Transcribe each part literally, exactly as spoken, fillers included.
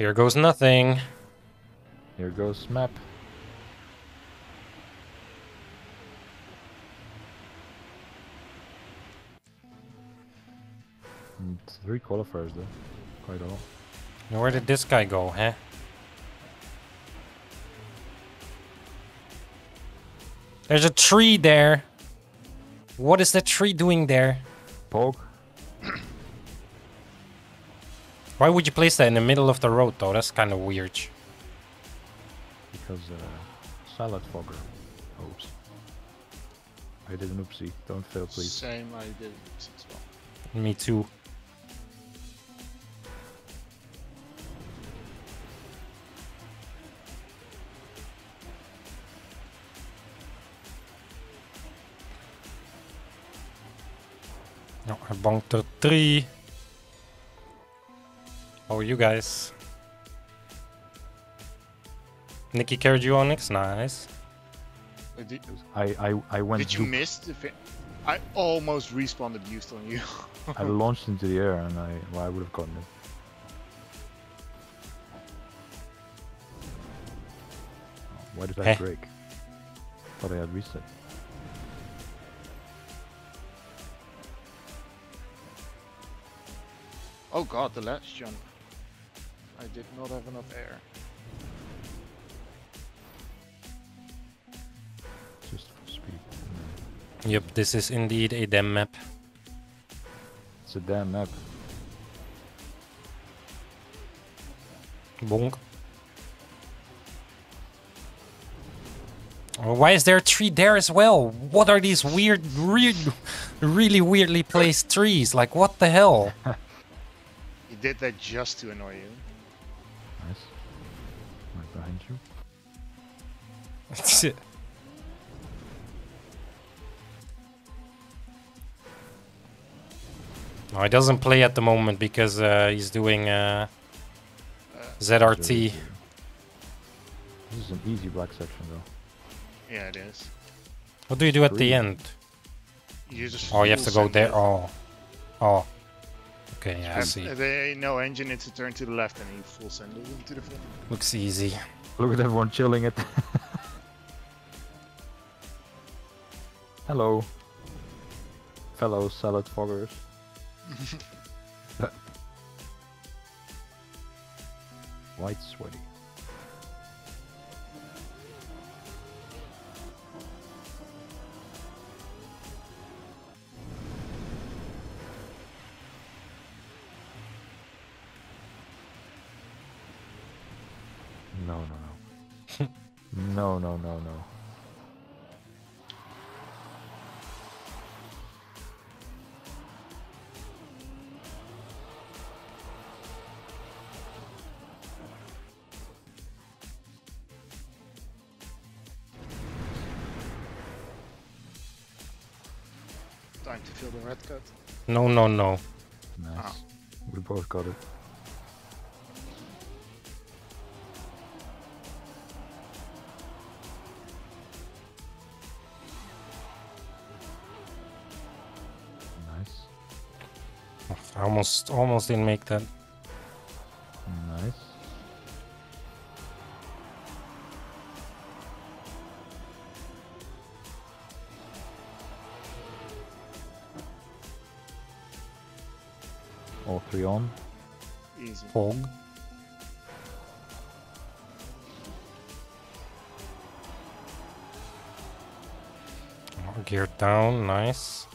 Here goes nothing. Here goes map. And three qualifiers though. Quite all. Now where did this guy go, huh? There's a tree there. What is that tree doing there? Poke. Why would you place that in the middle of the road though? That's kind of weird. Because uh, salad fogger. Oops. I did an oopsie. Don't fail, please. Same, I did an oopsie as well. Me too. No, I bunked a tree. Oh, you guys. Nikki carried you on next. Nice. Did, I, I, I went. Did you zoop. miss the fin I almost respawned abused on you. I launched into the air and I, well, I would have gotten it. Why did I break? Thought I had reset. Oh god, the last jump. I did not have enough air. Just for speed. Yep, this is indeed a damn map. It's a damn map. Bonk. Oh, why is there a tree there as well? What are these weird, weird, really weirdly placed trees? Like, what the hell? You did that just to annoy you. Nice. Right behind you. That's it. No, he doesn't play at the moment because uh, he's doing uh, uh, Z R T. This is an easy black section, though. Yeah, it is. What do you do at Three. the end? You just oh, you have to go there. Oh, oh. Okay, yeah, I see. They, no engine, it's a turn to the left and you full send it into the front. Looks easy. Look at everyone chilling it. Hello, fellow salad foggers. White sweaty. No, no, no. No, no, no, no. Time to fill the red cut. No, no, no. Nice. Ah. We both got it. Almost, almost didn't make that. Nice. All three on. Easy. Fog. Geared down, nice.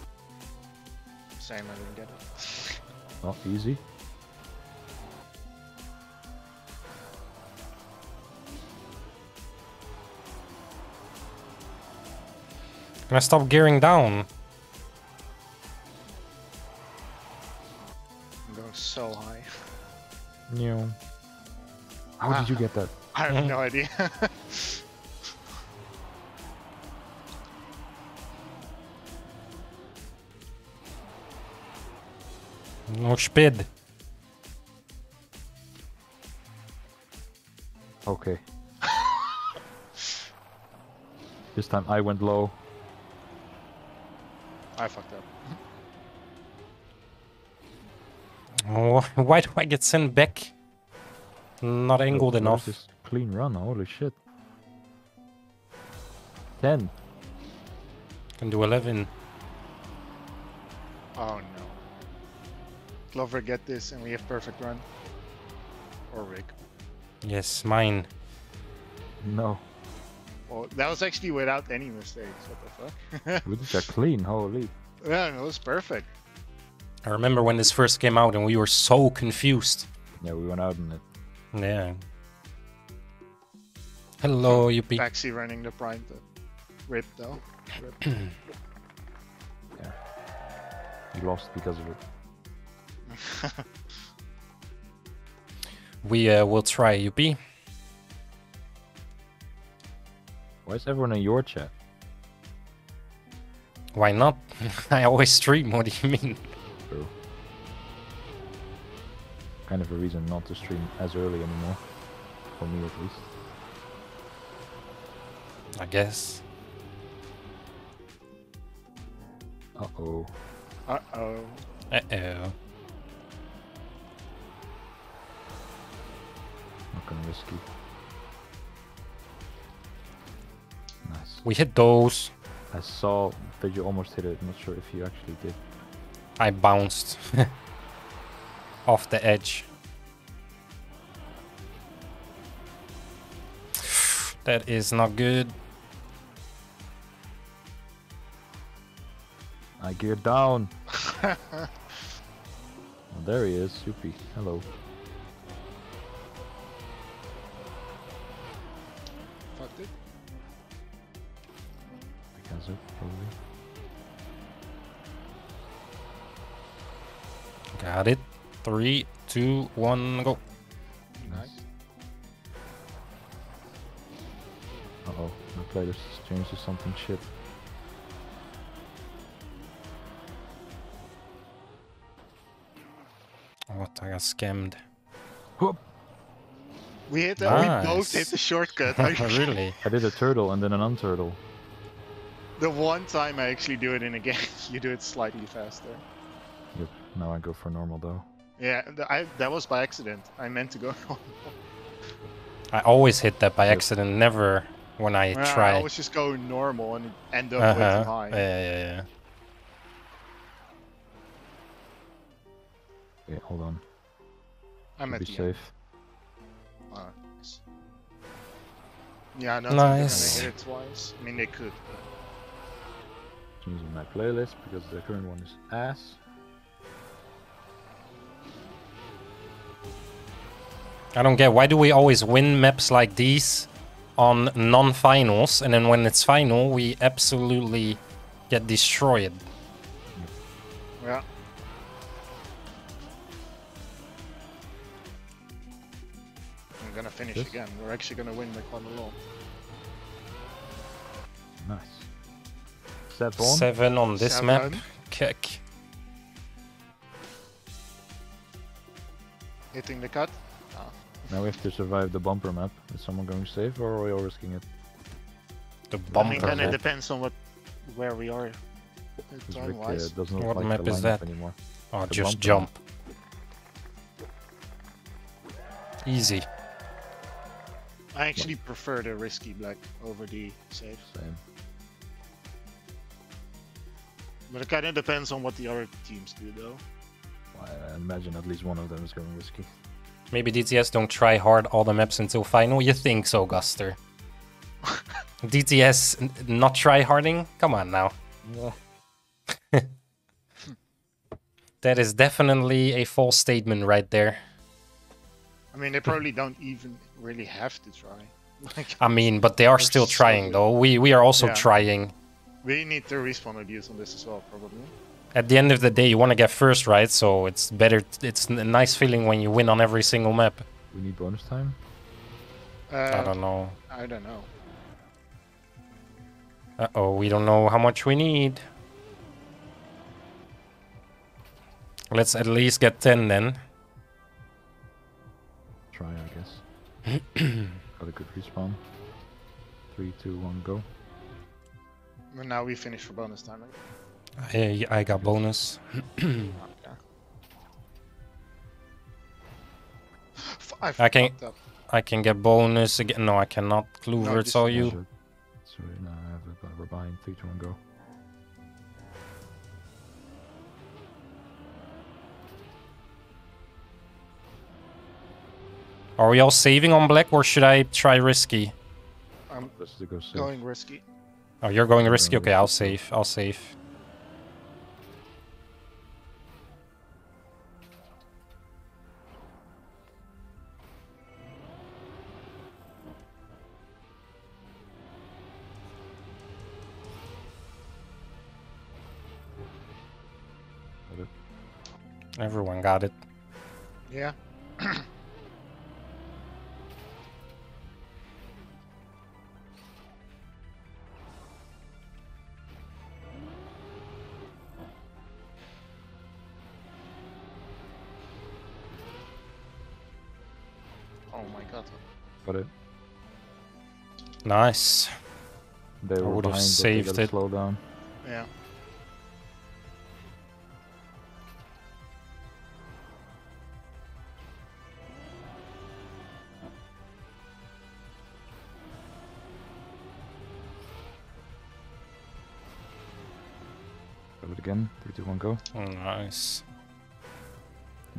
Same, I didn't get it. Not easy. Can I stop gearing down? I'm going so high. New. How ah, did you get that? I have no idea. No speed. Okay. This time I went low. I fucked up. Oh, why do I get sent back? Not angled enough. This clean run, holy shit. ten. Can do eleven. Oh no. Glover, get this and we have perfect run. Or Rick. Yes, mine. No. Well, that was actually without any mistakes. What the fuck? We did that clean, holy. Yeah, no, it was perfect. I remember when this first came out and we were so confused. Yeah, we went out in it. Yeah. Hello, you people. Taxi running the prime to rip though. Rip. Yeah. You lost because of it. We uh, will try, U P. Why is everyone in your chat? Why not? I always stream, what do you mean? True. Kind of a reason not to stream as early anymore. For me at least. I guess. Uh-oh. Uh-oh. Uh-oh. Fucking risky. Nice. We hit those. I saw that you almost hit it. I'm not sure if you actually did. I bounced. Off the edge. That is not good. I geared down. Well, there he is, Soupy. Hello. Fucked it. Because of probably. Got it. Three, two, one, go. Nice. Uh oh, my player just changed to something shit. What, I got scammed. Whoop. We hit that. Nice. We both hit the shortcut. Really? I did a turtle and then an unturtle. The one time I actually do it in a game, you do it slightly faster. Yep. Now I go for normal though. Yeah, I, that was by accident. I meant to go normal. I always hit that by accident, never when I well, try. I always just go normal and end up uh-huh. with high. Yeah, yeah, yeah. Okay, hold on. I'm at be the safe. End. Uh, yeah, no, nice. They hit it twice. I mean, they could. I'm using my playlist because the current one is ass. I don't get, why do we always win maps like these on non-finals, and then when it's final, we absolutely get destroyed. Yeah. I'm gonna finish yes. again. We're actually gonna win the Quadalone. Nice. Seven on, Seven on this Seven. map. Kek. Hitting the cut. Now we have to survive the bumper map. Is someone going safe or are we all risking it? The bumper map. I mean, it depends on what, where we are. Rick, uh, doesn't what like map is that? Anymore. Oh, the just jump. Map. Easy. I actually what? prefer the risky black over the safe. Same. But it kind of depends on what the other teams do, though. Well, I imagine at least one of them is going risky. Maybe D T S don't try hard all the maps until final? You think so, Guster? D T S not try-harding? Come on now. Yeah. That is definitely a false statement right there. I mean, they probably don't even really have to try. Like, I mean, but they are still trying, though. We, we are also yeah. trying. We need to respawn abuse on this as well, probably. At the end of the day, you want to get first, right? So it's better. It's a nice feeling when you win on every single map. We need bonus time? Uh, I don't know. I don't know. Uh-oh, we don't know how much we need. Let's at least get ten then. Try, I guess. Got a good respawn. Three, two, one, go. And now we finish for bonus time, I guess. I, I got bonus. Okay. I, I can that. I can get bonus again. No, I cannot. Kluver, no, it's all you. Should. Sorry, no, I have a, a rebuying. Three, two, one, go. Are we all saving on black, or should I try risky? I'm go going risky. Oh, you're going risky? Okay, I'll save. I'll save. Everyone got it. Yeah. Got it. Nice. They I would have saved it. Slow down. Yeah. Got it again. Three, two, one, go. Oh, nice.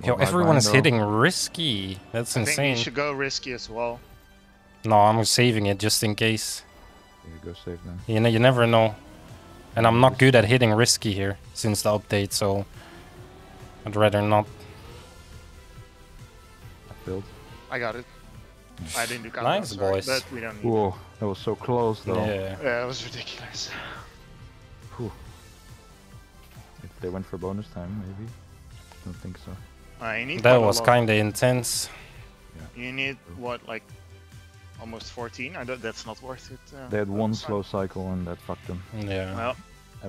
Yo, everyone is hitting risky. That's insane. I think you should go risky as well. No, I'm saving it just in case. Yeah, go save them. You know, you never know. And I'm not good at hitting risky here since the update, so I'd rather not. I failed. I got it. I didn't do combat. Nice, sorry, boys. But we don't need Whoa, it. That was so close though. Yeah, yeah, it was ridiculous. Whew. If they went for bonus time, maybe. I don't think so. I need that was kind of intense. Yeah. You need what, like? Almost fourteen. I don't, that's not worth it. Uh, they had one slow cycle and that fucked them. Yeah. Well,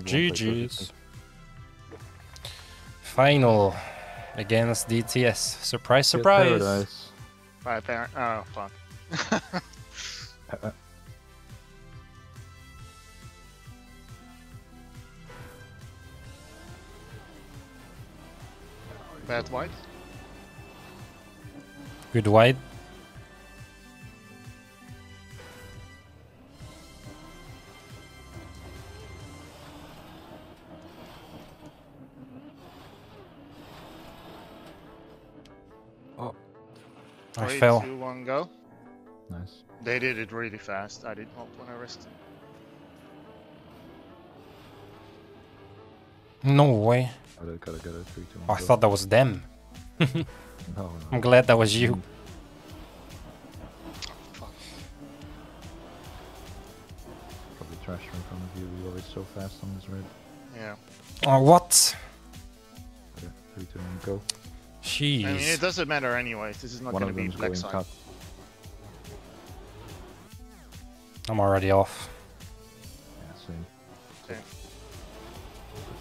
G G's. Final against D T S. Surprise, surprise. Paradise. Bye, par oh, fuck. uh-uh. Bad white. Good white. I Three, fell. Two, one, go. Nice. They did it really fast. I did not want to risk it. No way. I, got it, got it, got it. Three, two, one, oh, I thought that was them. no, no. I'm glad that was you. Fuck. Probably trash in front of you. You're always so fast on this red. Yeah. Oh, what? Okay. Three, two, one, go. Jeez. I mean, it doesn't matter anyways. This is not going to be black side. Cut. I'm already off. Yeah, same. Okay.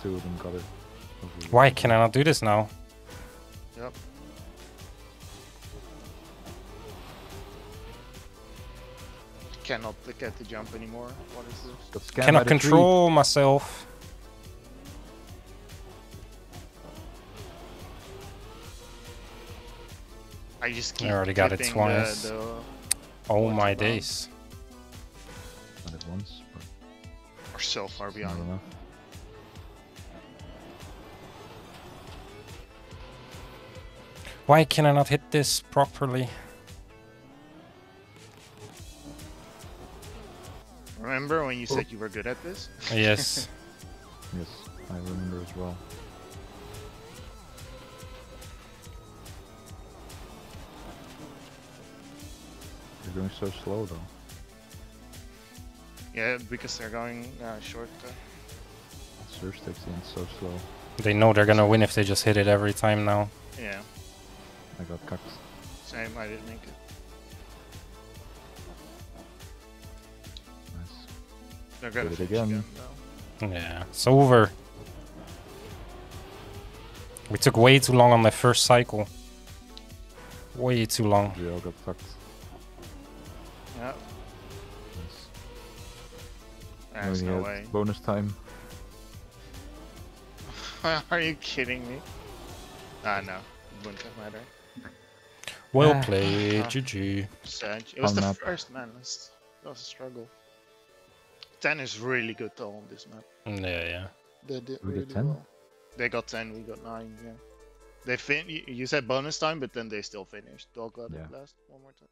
The two of them got it. Hopefully. Why can I not do this now? Yep. I cannot click at the jump anymore. What is this? Got cannot control myself. I just keep I already got it twice. The, the oh my around. Days. Not at once, but or so far beyond. Enough. Why can I not hit this properly? Remember when you oh. said you were good at this? Yes. Yes, I remember as well. They're going so slow though. Yeah, because they're going uh, short. Uh... Surge takes in so slow. They know they're gonna win if they just hit it every time now. Yeah. I got cucked. Same, I didn't make it. Nice. They're gonna hit it again. again yeah, it's over. We took way too long on the first cycle. Way too long. We all got fucked. Yeah. Yes. There's no way. Bonus time. Are you kidding me? Ah, no. It wouldn't have mattered. Well uh, played, uh, G G. Sanj. It was on the map. First man. It was, it was a struggle. ten is really good though on this map. Yeah, yeah. They did we really ten? Well. They got ten, we got nine, yeah. They fin you said bonus time, but then they still finished. Dog got yeah. it last one more time.